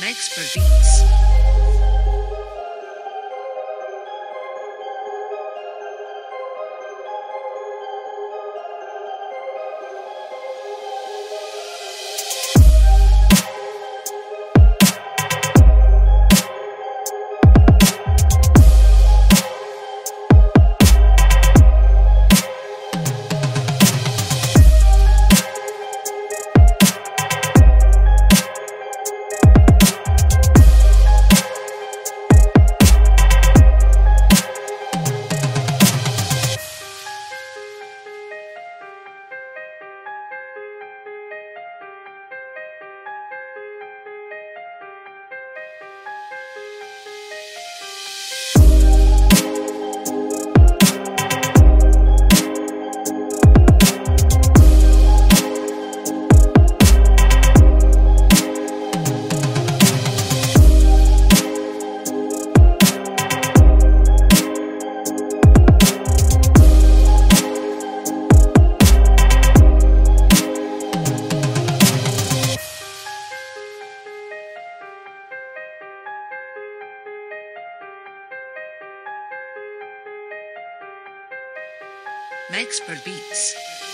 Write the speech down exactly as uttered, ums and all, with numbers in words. Mexprodbeats. Mexprodbeats.